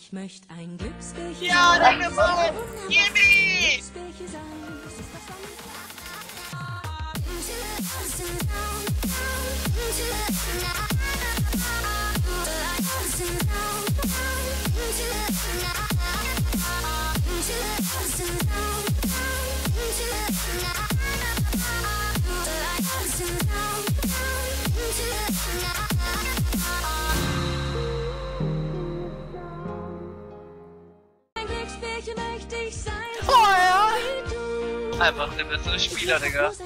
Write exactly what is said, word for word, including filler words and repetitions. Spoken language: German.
Ich möchte ein Glücksbärchi. Ja, danke, Mama. Gibi! Einfach der bessere Spieler, Digga.